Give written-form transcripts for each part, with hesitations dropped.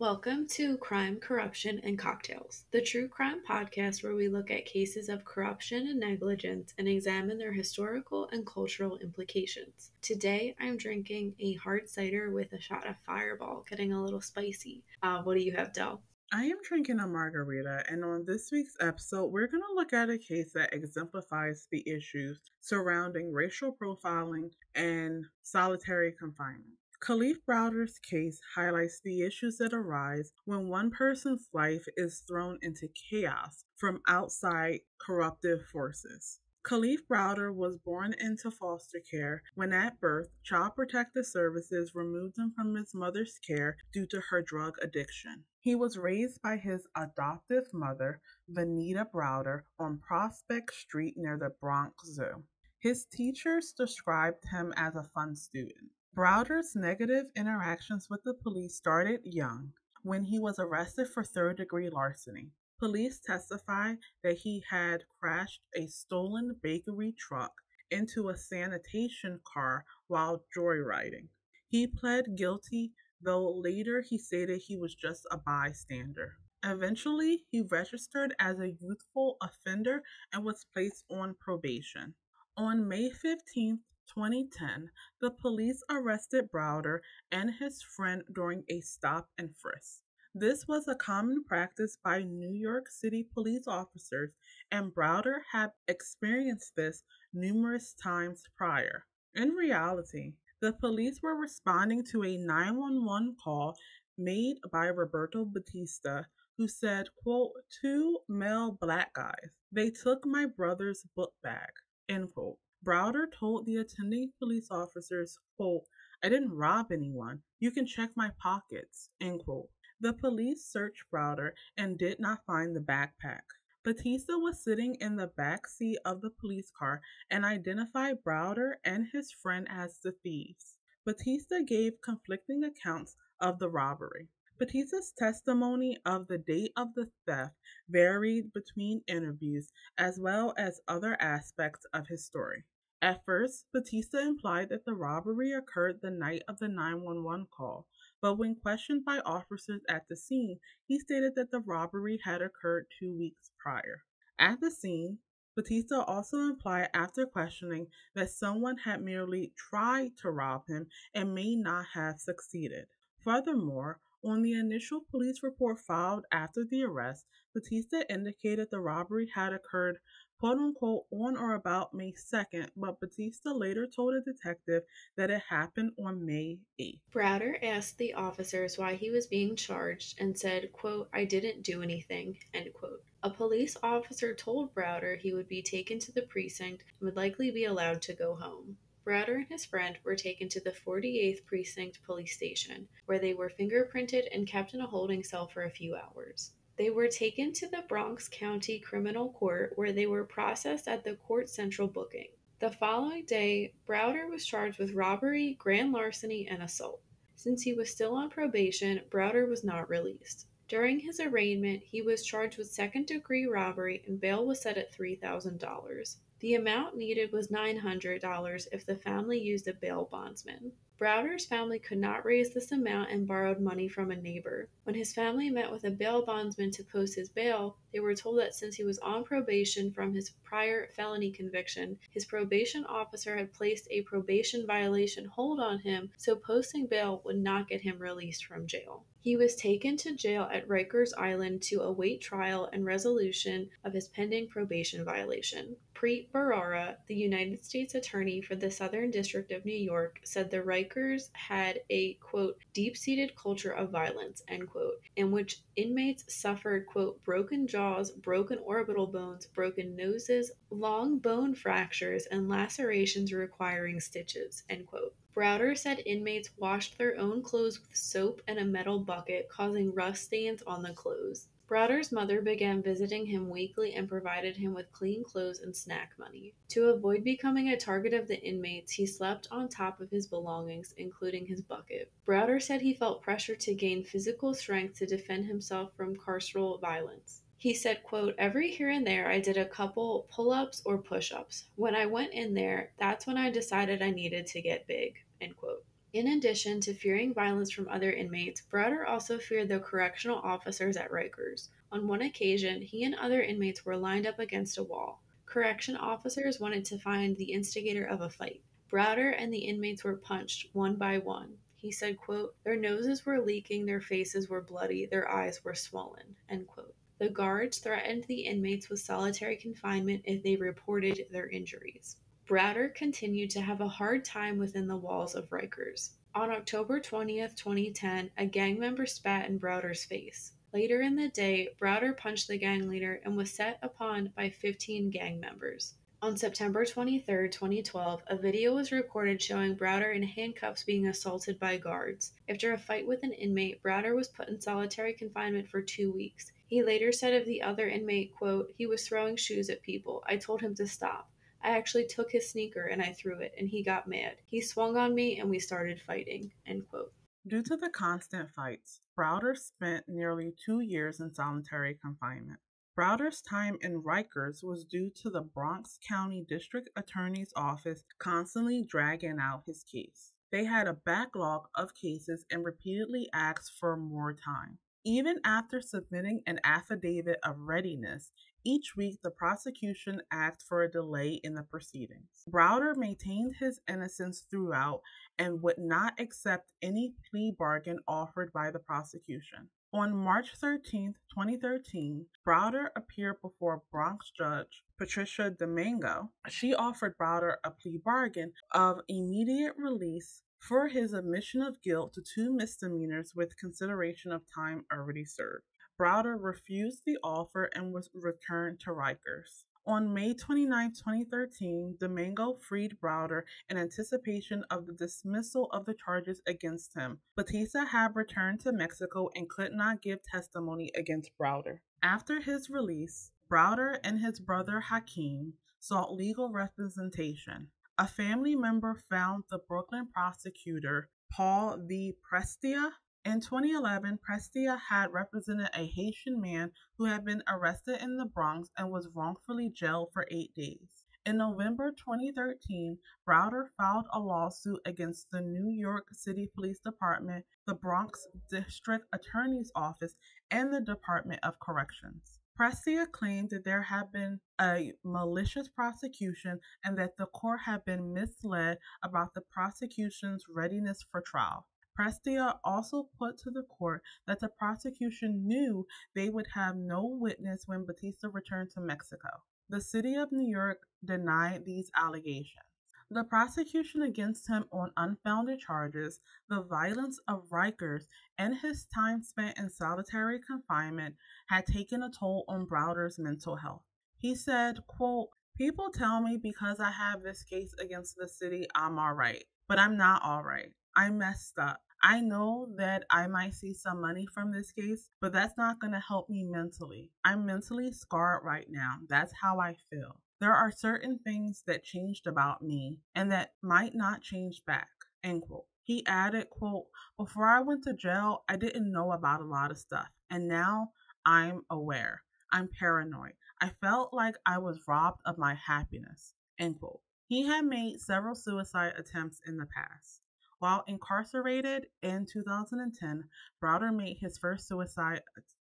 Welcome to Crime, Corruption, and Cocktails, the true crime podcast where we look at cases of corruption and negligence and examine their historical and cultural implications. Today, I'm drinking a hard cider with a shot of Fireball, getting a little spicy. What do you have, Del? I am drinking a margarita, and on this week's episode, we're going to look at a case that exemplifies the issues surrounding racial profiling and solitary confinement. Kalief Browder's case highlights the issues that arise when one person's life is thrown into chaos from outside corruptive forces. Kalief Browder was born into foster care when at birth, Child Protective Services removed him from his mother's care due to her drug addiction. He was raised by his adoptive mother, Vanita Browder, on Prospect Street near the Bronx Zoo. His teachers described him as a fun student. Browder's negative interactions with the police started young, when he was arrested for third-degree larceny. Police testify that he had crashed a stolen bakery truck into a sanitation car while joyriding. He pled guilty, though later he stated he was just a bystander. Eventually, he registered as a youthful offender and was placed on probation. On May 15th, 2010, the police arrested Browder and his friend during a stop and frisk. This was a common practice by New York City police officers, and Browder had experienced this numerous times prior. In reality, the police were responding to a 911 call made by Roberto Batista, who said, quote, "Two male black guys. They took my brother's book bag," end quote. Browder told the attending police officers, quote, "I didn't rob anyone. You can check my pockets," end quote. The police searched Browder and did not find the backpack. Batista was sitting in the back seat of the police car and identified Browder and his friend as the thieves. Batista gave conflicting accounts of the robbery. Batista's testimony of the date of the theft varied between interviews as well as other aspects of his story. At first, Batista implied that the robbery occurred the night of the 911 call, but when questioned by officers at the scene, he stated that the robbery had occurred 2 weeks prior. At the scene, Batista also implied after questioning that someone had merely tried to rob him and may not have succeeded. Furthermore, on the initial police report filed after the arrest, Batista indicated the robbery had occurred, quote-unquote, on or about May 2nd, but Batista later told a detective that it happened on May 8th. Browder asked the officers why he was being charged and said, quote, "I didn't do anything," end quote. A police officer told Browder he would be taken to the precinct and would likely be allowed to go home. Browder and his friend were taken to the 48th Precinct Police Station, where they were fingerprinted and kept in a holding cell for a few hours. They were taken to the Bronx County Criminal Court, where they were processed at the court central booking. The following day, Browder was charged with robbery, grand larceny, and assault. Since he was still on probation, Browder was not released. During his arraignment, he was charged with second-degree robbery, and bail was set at $3,000. The amount needed was $900 if the family used a bail bondsman. Browder's family could not raise this amount and borrowed money from a neighbor. When his family met with a bail bondsman to post his bail, they were told that since he was on probation from his prior felony conviction, his probation officer had placed a probation violation hold on him, so posting bail would not get him released from jail. He was taken to jail at Rikers Island to await trial and resolution of his pending probation violation. Preet Bharara, the United States Attorney for the Southern District of New York, said the Rikers had a, quote, "deep-seated culture of violence," end quote, in which inmates suffered, quote, "broken jaws, broken orbital bones, broken noses, long bone fractures, and lacerations requiring stitches," end quote. Browder said inmates washed their own clothes with soap and a metal bucket, causing rust stains on the clothes. Browder's mother began visiting him weekly and provided him with clean clothes and snack money. To avoid becoming a target of the inmates, he slept on top of his belongings, including his bucket. Browder said he felt pressure to gain physical strength to defend himself from carceral violence. He said, quote, "Every here and there I did a couple pull-ups or push-ups. When I went in there, that's when I decided I needed to get big." end quote. In addition to fearing violence from other inmates, Browder also feared the correctional officers at Rikers. On one occasion, he and other inmates were lined up against a wall. Correction officers wanted to find the instigator of a fight. Browder and the inmates were punched one by one. He said, quote, "Their noses were leaking, their faces were bloody, their eyes were swollen," end quote. The guards threatened the inmates with solitary confinement if they reported their injuries. Browder continued to have a hard time within the walls of Rikers. On October 20th, 2010, a gang member spat in Browder's face. Later in the day, Browder punched the gang leader and was set upon by 15 gang members. On September 23rd, 2012, a video was recorded showing Browder in handcuffs being assaulted by guards. After a fight with an inmate, Browder was put in solitary confinement for 2 weeks. He later said of the other inmate, quote, "He was throwing shoes at people. I told him to stop. I actually took his sneaker and I threw it, and he got mad. He swung on me and we started fighting," end quote. Due to the constant fights, Browder spent nearly 2 years in solitary confinement. Browder's time in Rikers was due to the Bronx County District Attorney's Office constantly dragging out his case. They had a backlog of cases and repeatedly asked for more time. Even after submitting an affidavit of readiness, each week, the prosecution asked for a delay in the proceedings. Browder maintained his innocence throughout and would not accept any plea bargain offered by the prosecution. On March 13, 2013, Browder appeared before Bronx Judge Patricia Domingo. She offered Browder a plea bargain of immediate release for his admission of guilt to 2 misdemeanors with consideration of time already served. Browder refused the offer and was returned to Rikers. On May 29, 2013, Domingo freed Browder in anticipation of the dismissal of the charges against him. Batista had returned to Mexico and could not give testimony against Browder. After his release, Browder and his brother Hakeem sought legal representation. A family member found the Brooklyn prosecutor, Paul V. Prestia. In 2011, Prestia had represented a Haitian man who had been arrested in the Bronx and was wrongfully jailed for 8 days. In November 2013, Browder filed a lawsuit against the New York City Police Department, the Bronx District Attorney's Office, and the Department of Corrections. Prestia claimed that there had been a malicious prosecution and that the court had been misled about the prosecution's readiness for trial. Prestia also put to the court that the prosecution knew they would have no witness when Batista returned to Mexico. The city of New York denied these allegations. The prosecution against him on unfounded charges, the violence of Rikers, and his time spent in solitary confinement had taken a toll on Browder's mental health. He said, quote, "People tell me because I have this case against the city, I'm all right, but I'm not all right. I messed up. I know that I might see some money from this case, but that's not going to help me mentally. I'm mentally scarred right now. That's how I feel. There are certain things that changed about me and that might not change back," end quote. He added, quote, "Before I went to jail, I didn't know about a lot of stuff. And now I'm aware. I'm paranoid. I felt like I was robbed of my happiness," end quote. He had made several suicide attempts in the past. While incarcerated in 2010, Browder made his first suicide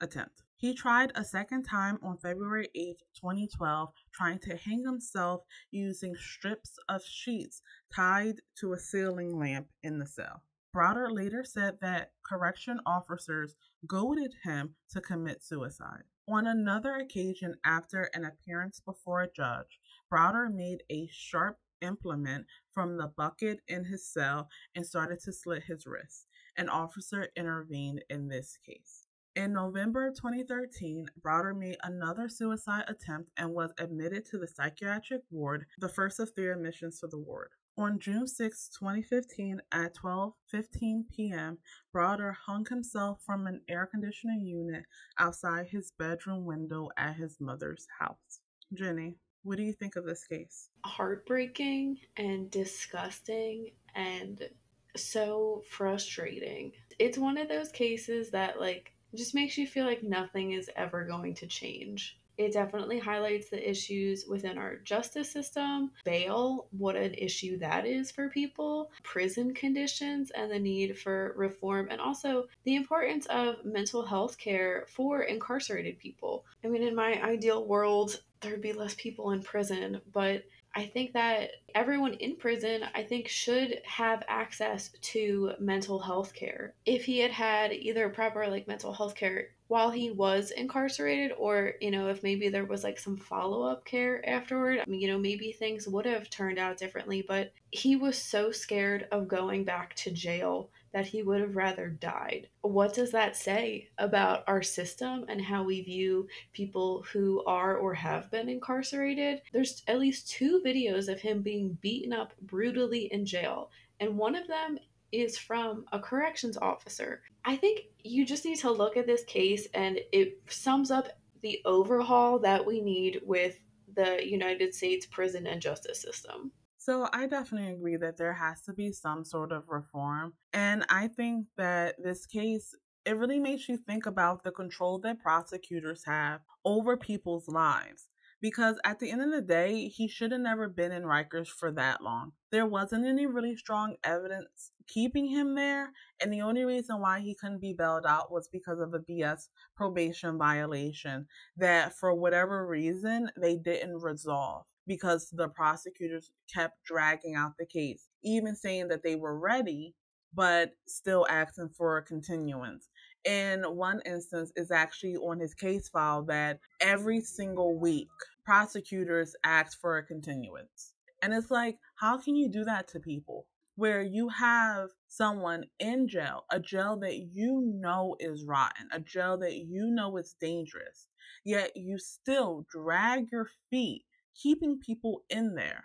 attempt. He tried a second time on February 8, 2012, trying to hang himself using strips of sheets tied to a ceiling lamp in the cell. Browder later said that correction officers goaded him to commit suicide. On another occasion, after an appearance before a judge, Browder made a sharp implement from the bucket in his cell and started to slit his wrist. An officer intervened in this case. In November 2013, Browder made another suicide attempt and was admitted to the psychiatric ward, the first of 3 admissions to the ward. On June 6, 2015, at 12:15 p.m., Browder hung himself from an air conditioning unit outside his bedroom window at his mother's house. Jenny, what do you think of this case? Heartbreaking and disgusting and so frustrating. It's one of those cases that, like, just makes you feel like nothing is ever going to change. It definitely highlights the issues within our justice system, bail, what an issue that is for people, prison conditions, and the need for reform, and also the importance of mental health care for incarcerated people. I mean, in my ideal world, there'd be less people in prison, but I think that everyone in prison, I think, should have access to mental health care. If he had had either proper mental health care while he was incarcerated, or, if maybe there was some follow-up care afterward, maybe things would have turned out differently, but he was so scared of going back to jail that he would have rather died. What does that say about our system and how we view people who are or have been incarcerated? There's at least two videos of him being beaten up brutally in jail, and one of them is from a corrections officer. I think you just need to look at this case, and it sums up the overhaul that we need with the United States prison and justice system. So I definitely agree that there has to be some sort of reform. And I think that this case, it really makes you think about the control that prosecutors have over people's lives. Because at the end of the day, he should have never been in Rikers for that long. There wasn't any really strong evidence keeping him there. And the only reason why he couldn't be bailed out was because of a BS probation violation that, for whatever reason, they didn't resolve, because the prosecutors kept dragging out the case, even saying that they were ready, but still asking for a continuance. In one instance, it's actually on his case file that every single week, prosecutors asked for a continuance. And it's like, how can you do that to people? Where you have someone in jail, a jail that is rotten, a jail that is dangerous, yet you still drag your feet keeping people in there.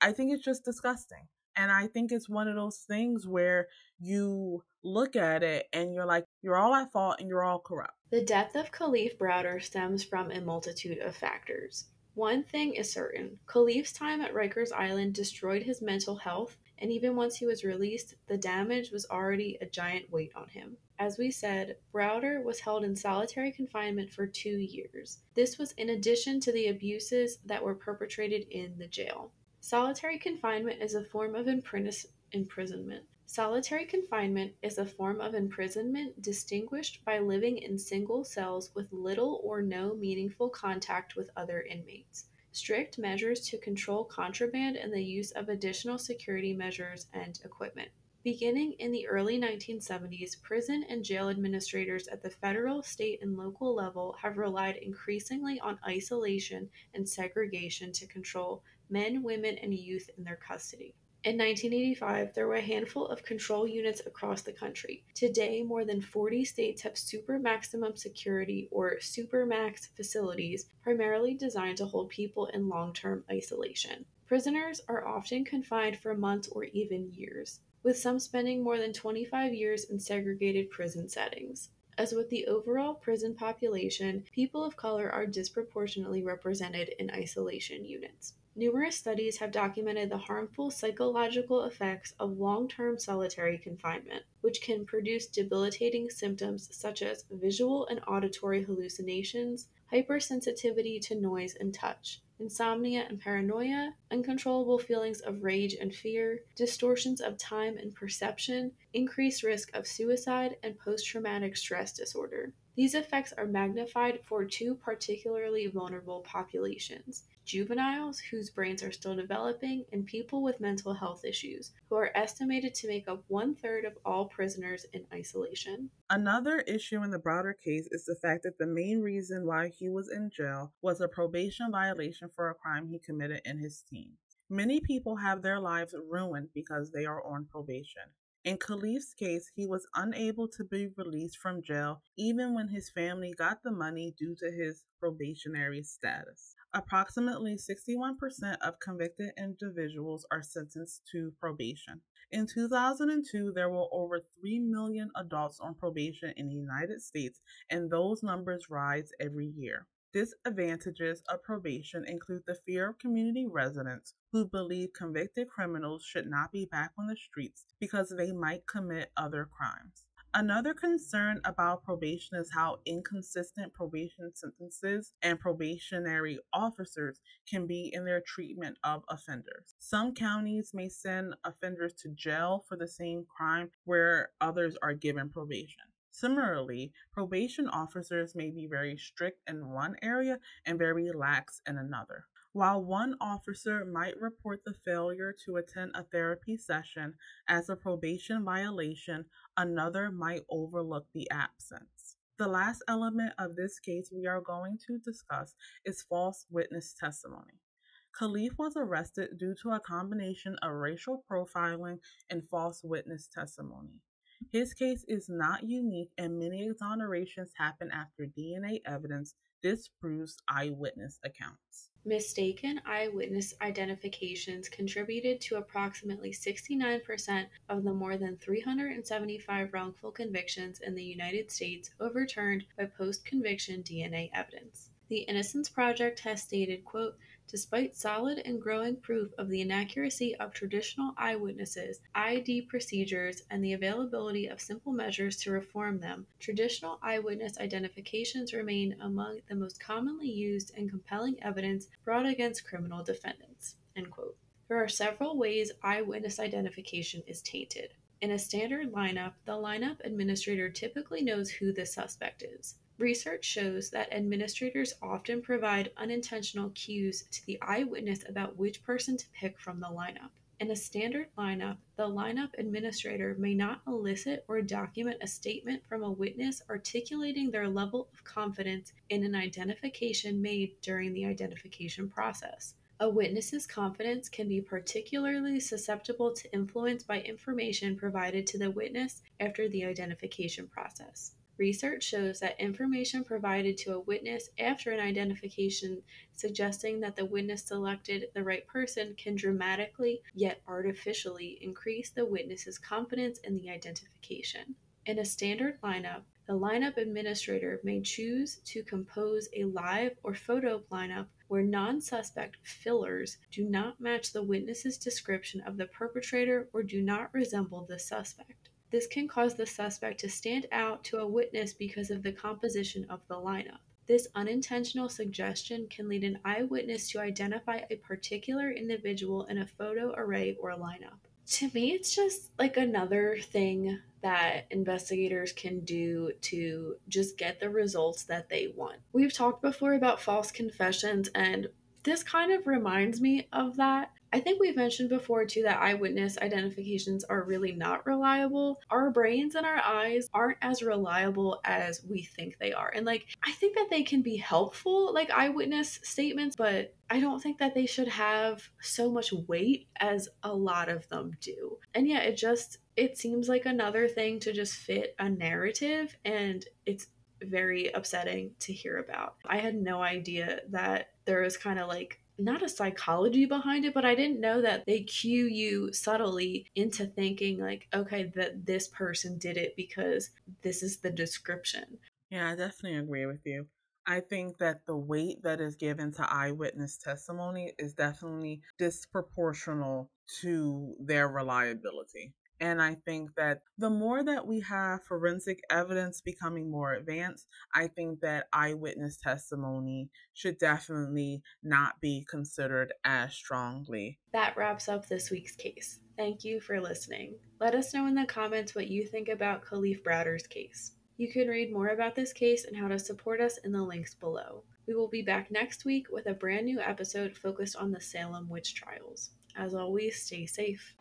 I think it's just disgusting. And I think it's one of those things where you look at it and you're like, you're all at fault and you're all corrupt. The death of Kalief Browder stems from a multitude of factors. One thing is certain. Kalief's time at Rikers Island destroyed his mental health, and even once he was released, the damage was already a giant weight on him. As we said, Browder was held in solitary confinement for 2 years. This was in addition to the abuses that were perpetrated in the jail. Solitary confinement is a form of imprisonment. Solitary confinement is a form of imprisonment distinguished by living in single cells with little or no meaningful contact with other inmates. Strict measures to control contraband and the use of additional security measures and equipment. Beginning in the early 1970s, prison and jail administrators at the federal, state, and local level have relied increasingly on isolation and segregation to control men, women, and youth in their custody. In 1985, there were a handful of control units across the country. Today, more than 40 states have super maximum security or supermax facilities, primarily designed to hold people in long-term isolation. Prisoners are often confined for months or even years, with some spending more than 25 years in segregated prison settings. As with the overall prison population, people of color are disproportionately represented in isolation units. Numerous studies have documented the harmful psychological effects of long-term solitary confinement, which can produce debilitating symptoms such as visual and auditory hallucinations, hypersensitivity to noise and touch, insomnia and paranoia, uncontrollable feelings of rage and fear, distortions of time and perception, increased risk of suicide, and post-traumatic stress disorder. These effects are magnified for two particularly vulnerable populations: juveniles, whose brains are still developing, and people with mental health issues, who are estimated to make up 1/3 of all prisoners in isolation. Another issue in the Browder case is the fact that the main reason why he was in jail was a probation violation for a crime he committed in his teens. Many people have their lives ruined because they are on probation. In Kalief's case, he was unable to be released from jail even when his family got the money due to his probationary status. Approximately 61% of convicted individuals are sentenced to probation. In 2002, there were over 3 million adults on probation in the United States, and those numbers rise every year. Disadvantages of probation include the fear of community residents who believe convicted criminals should not be back on the streets because they might commit other crimes. Another concern about probation is how inconsistent probation sentences and probationary officers can be in their treatment of offenders. Some counties may send offenders to jail for the same crime, where others are given probation. Similarly, probation officers may be very strict in one area and very lax in another. While one officer might report the failure to attend a therapy session as a probation violation, another might overlook the absence. The last element of this case we are going to discuss is false witness testimony. Kalief was arrested due to a combination of racial profiling and false witness testimony. His case is not unique, and many exonerations happen after DNA evidence disproves eyewitness accounts. Mistaken eyewitness identifications contributed to approximately 69% of the more than 375 wrongful convictions in the United States overturned by post-conviction DNA evidence. The Innocence Project has stated, quote, "Despite solid and growing proof of the inaccuracy of traditional eyewitnesses, ID procedures, and the availability of simple measures to reform them, traditional eyewitness identifications remain among the most commonly used and compelling evidence brought against criminal defendants." End quote. There are several ways eyewitness identification is tainted. In a standard lineup, the lineup administrator typically knows who the suspect is. Research shows that administrators often provide unintentional cues to the eyewitness about which person to pick from the lineup. In a standard lineup, the lineup administrator may not elicit or document a statement from a witness articulating their level of confidence in an identification made during the identification process. A witness's confidence can be particularly susceptible to influence by information provided to the witness after the identification process. Research shows that information provided to a witness after an identification suggesting that the witness selected the right person can dramatically, yet artificially, increase the witness's confidence in the identification. In a standard lineup, the lineup administrator may choose to compose a live or photo lineup where non-suspect fillers do not match the witness's description of the perpetrator or do not resemble the suspect. This can cause the suspect to stand out to a witness because of the composition of the lineup. This unintentional suggestion can lead an eyewitness to identify a particular individual in a photo array or lineup. To me, it's just like another thing that investigators can do to just get the results that they want. We've talked before about false confessions, and this kind of reminds me of that. I think we've mentioned before too that eyewitness identifications are really not reliable. Our brains and our eyes aren't as reliable as we think they are. And I think that they can be helpful, like eyewitness statements, but I don't think that they should have so much weight as a lot of them do. And yeah, it seems like another thing to just fit a narrative, and it's very upsetting to hear about. I had no idea that there was kind of not a psychology behind it, but I didn't know that they cue you subtly into thinking okay, that this person did it because this is the description. Yeah, I definitely agree with you. I think that the weight that is given to eyewitness testimony is definitely disproportional to their reliability. And I think that the more that we have forensic evidence becoming more advanced, I think that eyewitness testimony should definitely not be considered as strongly. That wraps up this week's case. Thank you for listening. Let us know in the comments what you think about Kalief Browder's case. You can read more about this case and how to support us in the links below. We will be back next week with a brand new episode focused on the Salem witch trials. As always, stay safe.